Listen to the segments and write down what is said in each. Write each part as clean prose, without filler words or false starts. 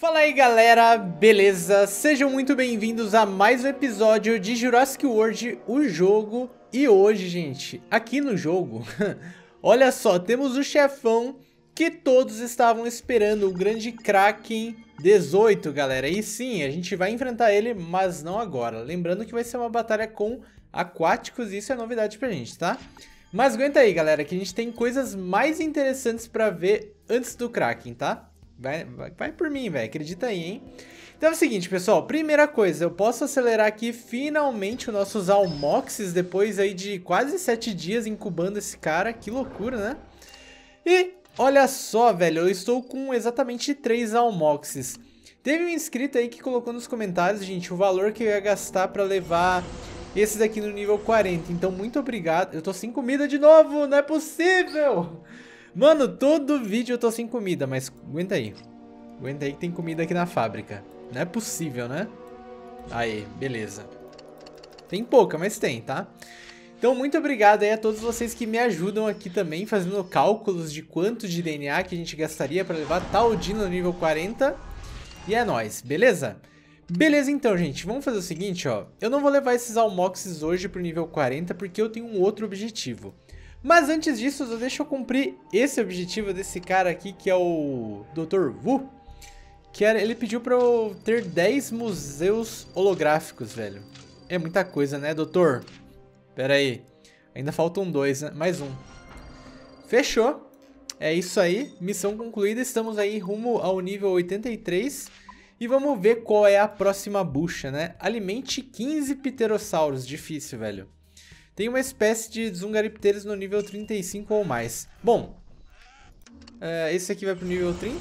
Fala aí galera, beleza? Sejam muito bem-vindos a mais um episódio de Jurassic World, o jogo. E hoje, gente, aqui no jogo, olha só, temos o chefão que todos estavam esperando, o grande Kraken 18, galera. E sim, a gente vai enfrentar ele, mas não agora. Lembrando que vai ser uma batalha com aquáticos, isso é novidade pra gente, tá? Mas aguenta aí, galera, que a gente tem coisas mais interessantes pra ver antes do Kraken, tá? Vai por mim, velho. Acredita aí, hein? Então é o seguinte, pessoal. Primeira coisa, eu posso acelerar aqui finalmente os nossos almoxes depois aí de quase 7 dias incubando esse cara. Que loucura, né? E olha só, velho. Eu estou com exatamente 3 almoxes. Teve um inscrito aí que colocou nos comentários, gente, o valor que eu ia gastar pra levar esses aqui no nível 40. Então, muito obrigado. Eu tô sem comida de novo. Não é possível! Mano, todo vídeo eu tô sem comida, mas aguenta aí. Aguenta aí que tem comida aqui na fábrica. Não é possível, né? Aí, beleza. Tem pouca, mas tem, tá? Então, muito obrigado aí a todos vocês que me ajudam aqui também, fazendo cálculos de quanto de DNA que a gente gastaria pra levar tal dino no nível 40. E é nóis, beleza? Beleza, então, gente. Vamos fazer o seguinte, ó. Eu não vou levar esses almoxes hoje pro nível 40, porque eu tenho um outro objetivo. Mas antes disso, deixa eu cumprir esse objetivo desse cara aqui, que é o Dr. Wu. Que ele pediu pra eu ter 10 museus holográficos, velho. É muita coisa, né, doutor? Pera aí. Ainda faltam 2, né? Mais um. Fechou. É isso aí. Missão concluída. Estamos aí rumo ao nível 83. E vamos ver qual é a próxima bucha, né? Alimente 15 pterossauros. Difícil, velho. Tem uma espécie de zungaripteiros no nível 35 ou mais. Bom, esse aqui vai pro nível 30.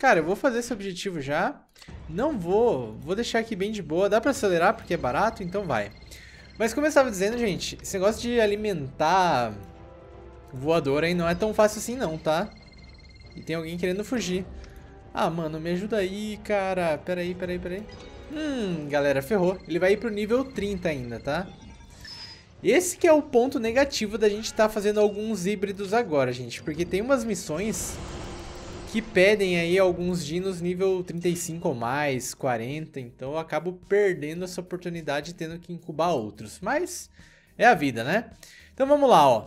Cara, eu vou fazer esse objetivo já. Não vou, vou deixar aqui bem de boa. Dá pra acelerar porque é barato, então vai. Mas como eu estava dizendo, gente, esse negócio de alimentar voador aí não é tão fácil assim não, tá? E tem alguém querendo fugir. Ah, mano, me ajuda aí, cara. Peraí. Galera, ferrou. Ele vai ir pro nível 30 ainda, tá? Esse que é o ponto negativo da gente estar fazendo alguns híbridos agora, gente. Porque tem umas missões que pedem aí alguns dinos nível 35 ou mais, 40. Então eu acabo perdendo essa oportunidade tendo que incubar outros. Mas é a vida, né? Então vamos lá, ó.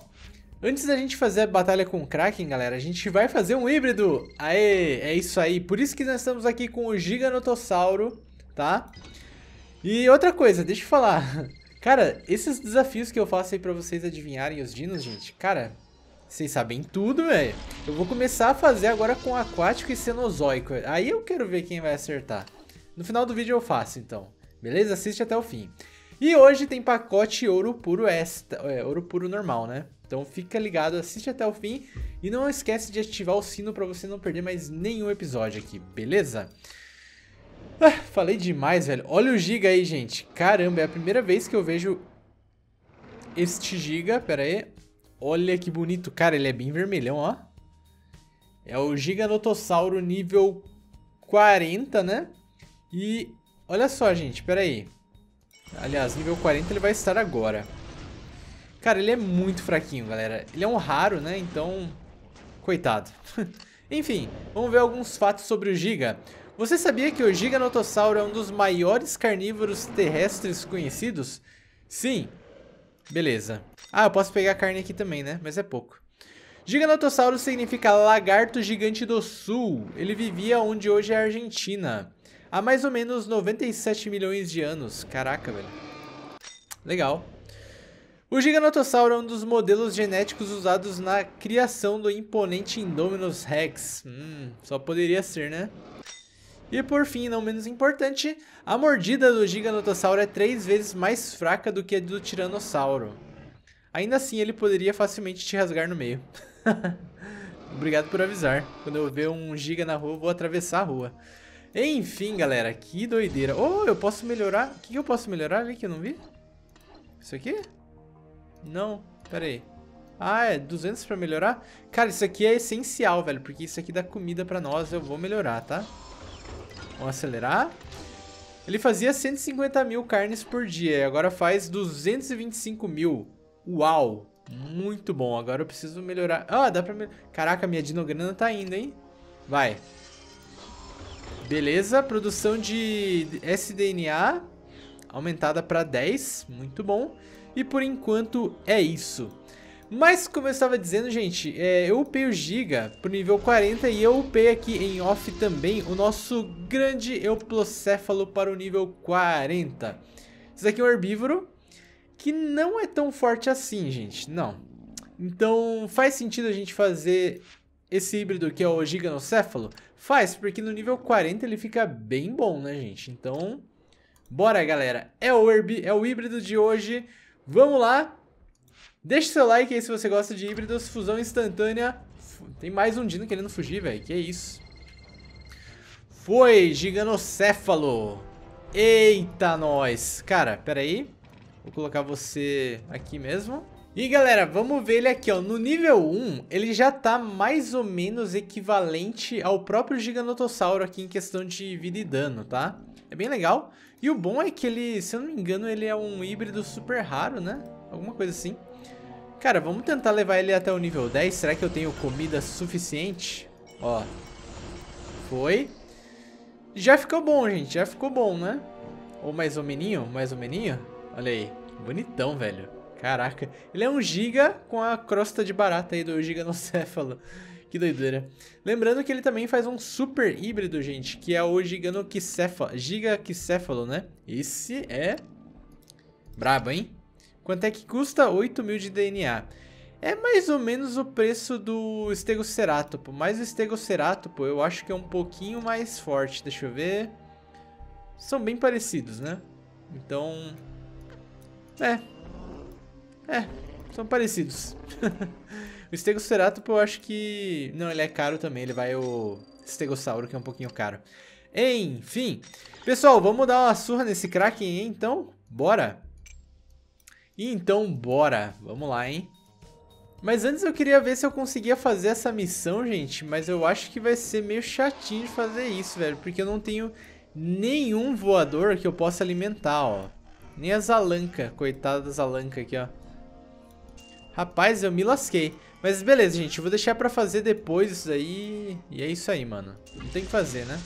Antes da gente fazer a batalha com o Kraken, galera, a gente vai fazer um híbrido. Aê, é isso aí. Por isso que nós estamos aqui com o Giganotossauro, tá? E outra coisa, deixa eu falar... Cara, esses desafios que eu faço aí pra vocês adivinharem os dinos, gente, cara, vocês sabem tudo, velho. Eu vou começar a fazer agora com aquático e cenozoico. Aí eu quero ver quem vai acertar. No final do vídeo eu faço, então. Beleza? Assiste até o fim. E hoje tem pacote ouro puro extra, ouro puro normal, né? Então fica ligado, assiste até o fim. E não esquece de ativar o sino pra você não perder mais nenhum episódio aqui, beleza? Ah, falei demais, velho. Olha o Giga aí, gente. Caramba, é a primeira vez que eu vejo este Giga. Pera aí. Olha que bonito. Cara, ele é bem vermelhão, ó. É o Giganotossauro nível 40, né? E olha só, gente. Pera aí. Aliás, nível 40 ele vai estar agora. Cara, ele é muito fraquinho, galera. Ele é um raro, né? Então, coitado. Enfim, vamos ver alguns fatos sobre o Giga. Você sabia que o Giganotossauro é um dos maiores carnívoros terrestres conhecidos? Sim. Beleza. Ah, eu posso pegar a carne aqui também, né? Mas é pouco. Giganotossauro significa lagarto gigante do sul. Ele vivia onde hoje é a Argentina. Há mais ou menos 97 milhões de anos. Caraca, velho. Legal. O Giganotossauro é um dos modelos genéticos usados na criação do imponente Indominus Rex. Só poderia ser, né? E por fim, não menos importante, a mordida do Giganotossauro é 3 vezes mais fraca do que a do Tiranossauro. Ainda assim, ele poderia facilmente te rasgar no meio. Obrigado por avisar. Quando eu ver um Giga na rua, eu vou atravessar a rua. Enfim, galera, que doideira. Oh, eu posso melhorar? O que eu posso melhorar ali que eu não vi? Isso aqui? Não, pera aí. Ah, é 200 pra melhorar? Cara, isso aqui é essencial, velho, porque isso aqui dá comida pra nós, eu vou melhorar, tá? Vamos acelerar. Ele fazia 150 mil carnes por dia e agora faz 225 mil. Uau! Muito bom. Agora eu preciso melhorar. Ah, dá pra melhorar. Caraca, minha dinograna tá indo, hein? Vai. Beleza, produção de sDNA aumentada para 10, muito bom. E por enquanto é isso. Mas como eu estava dizendo, gente, eu upei o Giga pro nível 40 e eu upei aqui em off também o nosso grande Euplocéfalo para o nível 40. Isso aqui é um herbívoro que não é tão forte assim, gente, não. Então faz sentido a gente fazer esse híbrido que é o Giganocéfalo? Faz, porque no nível 40 ele fica bem bom, né, gente? Então, bora, galera. É o híbrido de hoje. Vamos lá. Deixe seu like aí se você gosta de híbridos, fusão instantânea. Tem mais um dino querendo fugir, velho. Que isso? Foi, Giganocéfalo. Eita, nós. Cara, pera aí. Vou colocar você aqui mesmo. E, galera, vamos ver ele aqui, ó. No nível 1, ele já tá mais ou menos equivalente ao próprio Giganotossauro aqui em questão de vida e dano, tá? É bem legal. E o bom é que ele, se eu não me engano, ele é um híbrido super raro, né? Alguma coisa assim. Cara, vamos tentar levar ele até o nível 10. Será que eu tenho comida suficiente? Ó. Foi. Já ficou bom, gente. Já ficou bom, né? Ou mais ou meninho, mais ou meninho. Olha aí. Bonitão, velho. Caraca. Ele é um giga com a crosta de barata aí do Giganocéfalo. Que doideira. Lembrando que ele também faz um super híbrido, gente. Que é o Gigaquicefalo, né? Esse é... brabo, hein? Quanto é que custa? 8 mil de DNA. É mais ou menos o preço do Stegoceratopo. Mas o Stegoceratopo eu acho que é um pouquinho mais forte. Deixa eu ver. São bem parecidos, né? Então... são parecidos. O Stegoceratopo eu acho que... não, ele é caro também. Ele vai o Stegossauro, que é um pouquinho caro. Enfim. Pessoal, vamos dar uma surra nesse Kraken, hein? Então, bora! Então, bora. Vamos lá, hein? Mas antes eu queria ver se eu conseguia fazer essa missão, gente. Mas eu acho que vai ser meio chatinho de fazer isso, velho. Porque eu não tenho nenhum voador que eu possa alimentar, ó. Nem a Zalanca. Coitada da Zalanca aqui, ó. Rapaz, eu me lasquei. Mas beleza, gente. Eu vou deixar pra fazer depois isso aí. E é isso aí, mano. Não tem o que fazer, né?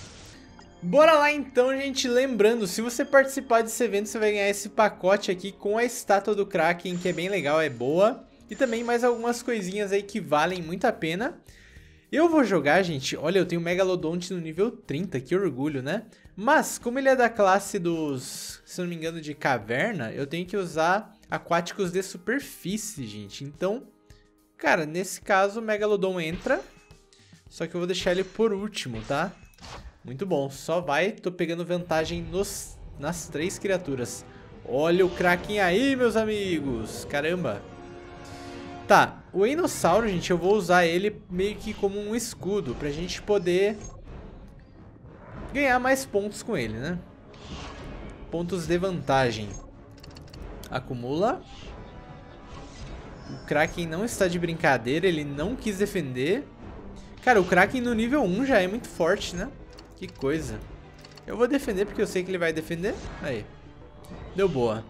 Bora lá então, gente, lembrando, se você participar desse evento, você vai ganhar esse pacote aqui com a estátua do Kraken, que é bem legal, é boa. E também mais algumas coisinhas aí que valem muito a pena. Eu vou jogar, gente, olha, eu tenho Megalodonte no nível 30, que orgulho, né? Mas, como ele é da classe dos, se não me engano, de caverna, eu tenho que usar aquáticos de superfície, gente. Então, cara, nesse caso o Megalodon entra, só que eu vou deixar ele por último, tá? Muito bom, só vai, tô pegando vantagem nas três criaturas. Olha o Kraken aí, meus amigos, caramba. Tá, o Enossauro, gente, eu vou usar ele meio que como um escudo, pra gente poder ganhar mais pontos com ele, né? Pontos de vantagem. Acumula. O Kraken não está de brincadeira, ele não quis defender. Cara, o Kraken no nível 1 já é muito forte, né? Que coisa. Eu vou defender porque eu sei que ele vai defender. Aí. Deu boa.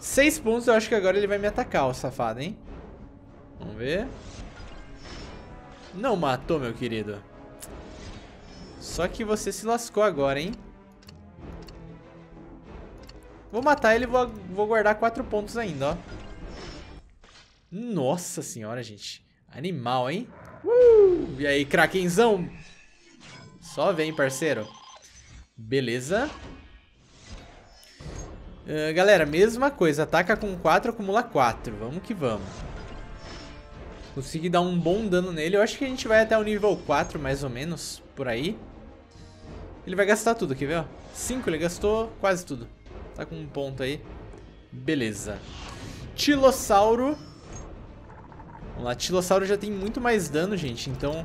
6 pontos, eu acho que agora ele vai me atacar, o safado, hein? Vamos ver. Não matou, meu querido. Só que você se lascou agora, hein? Vou matar ele e vou guardar 4 pontos ainda, ó. Nossa senhora, gente. Animal, hein? E aí, Krakenzão? Só vem, parceiro. Beleza. Galera, mesma coisa. Ataca com 4, acumula 4. Vamos que vamos. Consegui dar um bom dano nele. Eu acho que a gente vai até o nível 4, mais ou menos. Por aí. Ele vai gastar tudo, quer ver? 5 ele gastou, quase tudo. Tá com um ponto aí. Beleza. Tilossauro. Vamos lá, Tilossauro já tem muito mais dano, gente. Então...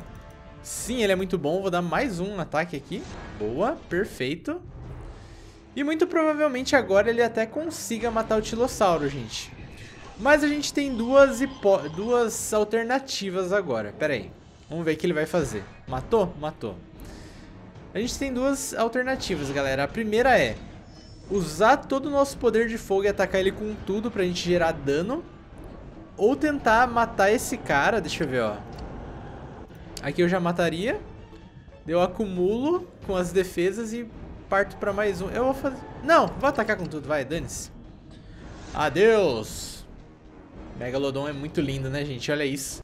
sim, ele é muito bom. Vou dar mais um ataque aqui. Boa, perfeito. E muito provavelmente agora ele até consiga matar o Tilossauro, gente. Mas a gente tem duas alternativas agora. Pera aí. Vamos ver o que ele vai fazer. Matou? Matou. A gente tem duas alternativas, galera. A primeira é usar todo o nosso poder de fogo e atacar ele com tudo pra gente gerar dano. Ou tentar matar esse cara. Deixa eu ver, ó. Aqui eu já mataria. Eu acumulo com as defesas e parto pra mais um. Eu vou fazer... Não, vou atacar com tudo, vai, dane-se. Adeus! Megalodon é muito lindo, né, gente? Olha isso.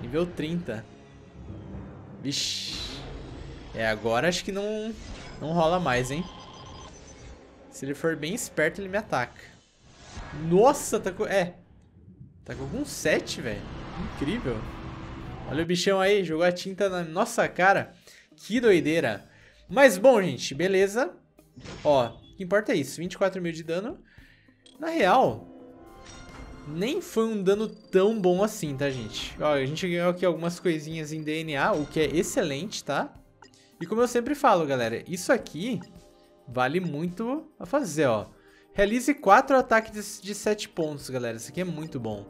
Nível 30. Vixe. É, agora acho que não rola mais, hein? Se ele for bem esperto, ele me ataca. Nossa, atacou... É. Atacou com 7, velho. Incrível. Olha o bichão aí, jogou a tinta na nossa cara. Que doideira. Mas bom, gente, beleza. Ó, o que importa é isso. 24 mil de dano. Na real, nem foi um dano tão bom assim, tá, gente? Ó, a gente ganhou aqui algumas coisinhas em DNA, o que é excelente, tá? E como eu sempre falo, galera, isso aqui vale muito a fazer, ó. Realize 4 ataques de 7 pontos, galera. Isso aqui é muito bom.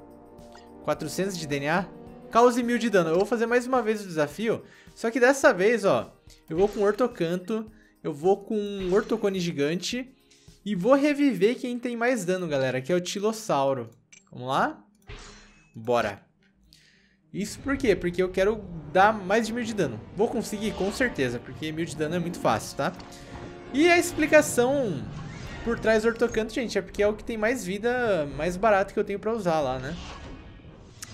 400 de DNA. Cause 1000 de dano. Eu vou fazer mais uma vez o desafio. Só que dessa vez, ó, eu vou com Hortocanto. Eu vou com um Hortocone gigante. E vou reviver quem tem mais dano, galera, que é o Tilossauro. Vamos lá? Bora. Isso por quê? Porque eu quero dar mais de 1000 de dano. Vou conseguir, com certeza, porque 1000 de dano é muito fácil, tá? E a explicação por trás do Hortocanto, gente, é porque é o que tem mais vida, mais barato que eu tenho pra usar lá, né?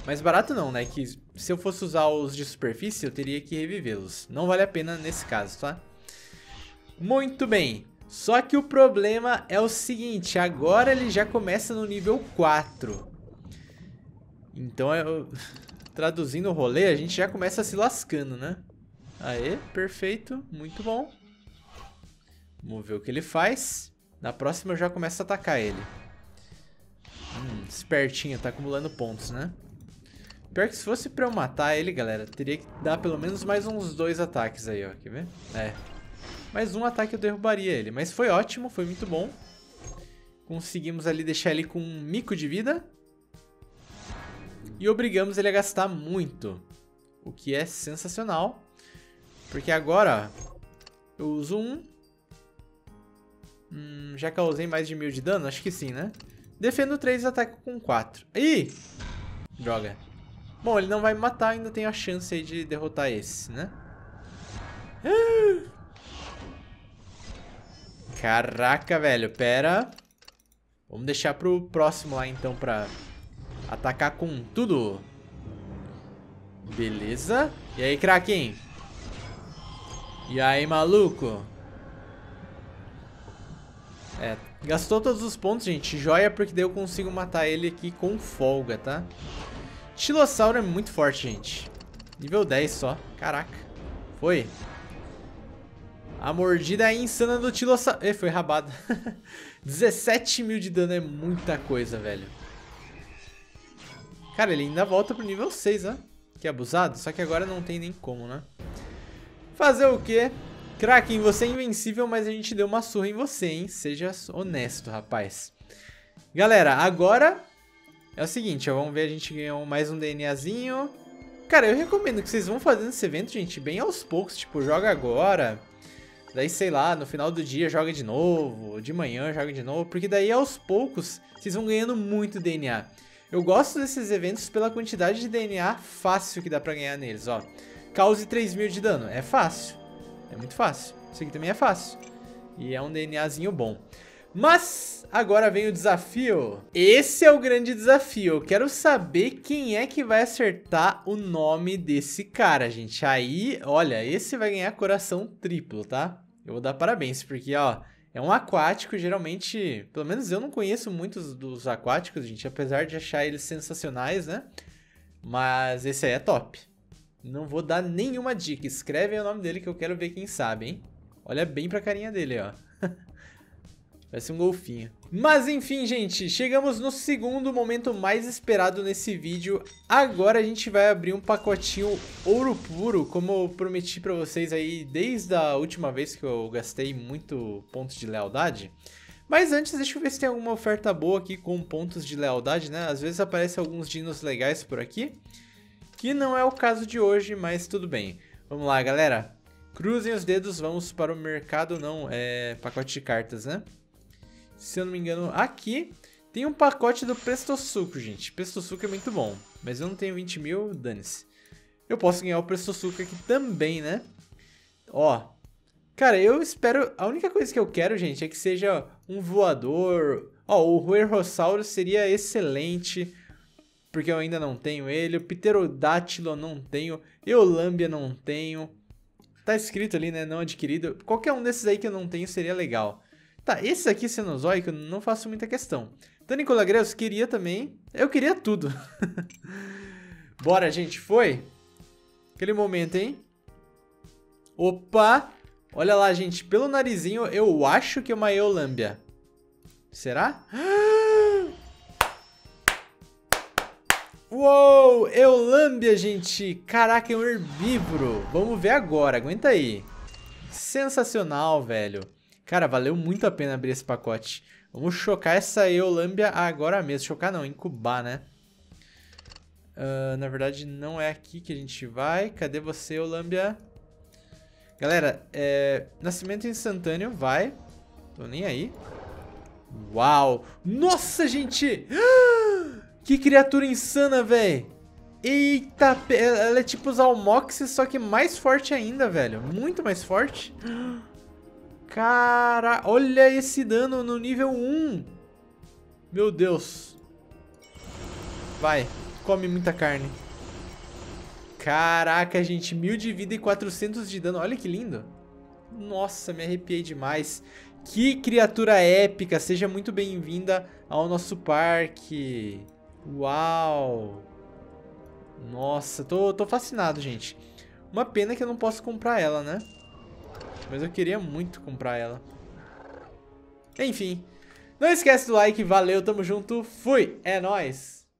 Mais barato não, né? Que se eu fosse usar os de superfície, eu teria que revivê-los. Não vale a pena nesse caso, tá? Muito bem. Só que o problema é o seguinte, agora ele já começa no nível 4. Então, traduzindo o rolê, a gente já começa se lascando, né? Aê, perfeito, muito bom. Vamos ver o que ele faz. Na próxima eu já começo a atacar ele. Espertinho, tá acumulando pontos, né? Pior que se fosse pra eu matar ele, galera, teria que dar pelo menos mais uns 2 ataques aí, ó. Quer ver? É. Mais um ataque eu derrubaria ele. Mas foi ótimo, foi muito bom. Conseguimos ali deixar ele com um mico de vida. E obrigamos ele a gastar muito. O que é sensacional. Porque agora, ó, eu uso um. Já causei mais de 1000 de dano? Acho que sim, né? Defendo 3 e ataco com 4. Ih! Droga. Bom, ele não vai me matar, ainda tenho a chance aí de derrotar esse, né? Caraca, velho, pera. Vamos deixar pro próximo lá, então, pra atacar com tudo. Beleza. E aí, Kraken? E aí, maluco? É, gastou todos os pontos, gente. Joia, porque daí eu consigo matar ele aqui com folga, tá? Tilossauro é muito forte, gente. Nível 10 só. Caraca. Foi. A mordida insana do Tilossauro. E foi rabada. 17 mil de dano é muita coisa, velho. Cara, ele ainda volta pro nível 6, ó. Que abusado. Só que agora não tem nem como, né? Fazer o quê? Kraken, você é invencível, mas a gente deu uma surra em você, hein? Seja honesto, rapaz. Galera, agora é o seguinte, ó. Vamos ver, a gente ganhou mais um DNAzinho. Cara, eu recomendo que vocês vão fazendo esse evento, gente, bem aos poucos. Tipo, joga agora... Daí, sei lá, no final do dia joga de novo, de manhã joga de novo, porque daí aos poucos vocês vão ganhando muito DNA. Eu gosto desses eventos pela quantidade de DNA fácil que dá pra ganhar neles, ó. Cause 3000 de dano, é fácil, é muito fácil. Isso aqui também é fácil e é um DNAzinho bom. Mas agora vem o desafio. Esse é o grande desafio. Eu quero saber quem é que vai acertar o nome desse cara, gente. Aí, olha, esse vai ganhar coração triplo, tá? Eu vou dar parabéns, porque, ó, é um aquático. Geralmente, pelo menos eu não conheço muitos dos aquáticos, gente. Apesar de achar eles sensacionais, né? Mas esse aí é top. Não vou dar nenhuma dica. Escreve aí o nome dele que eu quero ver quem sabe, hein? Olha bem pra carinha dele, ó. Vai ser um golfinho. Mas enfim, gente, chegamos no segundo momento mais esperado nesse vídeo. Agora a gente vai abrir um pacotinho ouro puro, como eu prometi pra vocês aí desde a última vez que eu gastei muito pontos de lealdade. Mas antes, deixa eu ver se tem alguma oferta boa aqui com pontos de lealdade, né? Às vezes aparecem alguns dinos legais por aqui, que não é o caso de hoje, mas tudo bem. Vamos lá, galera. Cruzem os dedos, vamos para o mercado, não, é pacote de cartas, né? Se eu não me engano, aqui tem um pacote do Presto-suco, gente. Presto-suco é muito bom, mas eu não tenho 20 mil, dane-se. Eu posso ganhar o Presto-suco aqui também, né? Ó. Cara, eu espero... A única coisa que eu quero, gente, é que seja um voador. Ó, o Huerossauro seria excelente, porque eu ainda não tenho ele. O Pterodátilo eu não tenho. Eolâmbia não tenho. Tá escrito ali, né? Não adquirido. Qualquer um desses aí que eu não tenho seria legal. Tá, esse aqui, cenozoico, eu não faço muita questão. Então, Nicola Greus, queria também... Eu queria tudo. Bora, gente. Foi? Aquele momento, hein? Opa! Olha lá, gente. Pelo narizinho, eu acho que é uma Eolâmbia. Será? Uou! Eolâmbia, gente! Caraca, é um herbívoro. Vamos ver agora. Aguenta aí. Sensacional, velho. Cara, valeu muito a pena abrir esse pacote. Vamos chocar essa Eolâmbia agora mesmo. Chocar não, incubar, né? Na verdade, não é aqui que a gente vai. Cadê você, Eolâmbia? Galera, nascimento instantâneo, vai. Tô nem aí. Uau! Nossa, gente! Que criatura insana, velho! Eita, ela é tipo os Almoxes, só que mais forte ainda, velho. Muito mais forte. Cara, olha esse dano no nível 1. Meu Deus. Vai, come muita carne. Caraca, gente, 1000 de vida e 400 de dano. Olha que lindo. Nossa, me arrepiei demais. Que criatura épica. Seja muito bem-vinda ao nosso parque. Uau. Nossa, tô fascinado, gente. Uma pena que eu não posso comprar ela, né? Mas eu queria muito comprar ela. Enfim. Não esquece do like. Valeu, tamo junto. Fui, é nóis.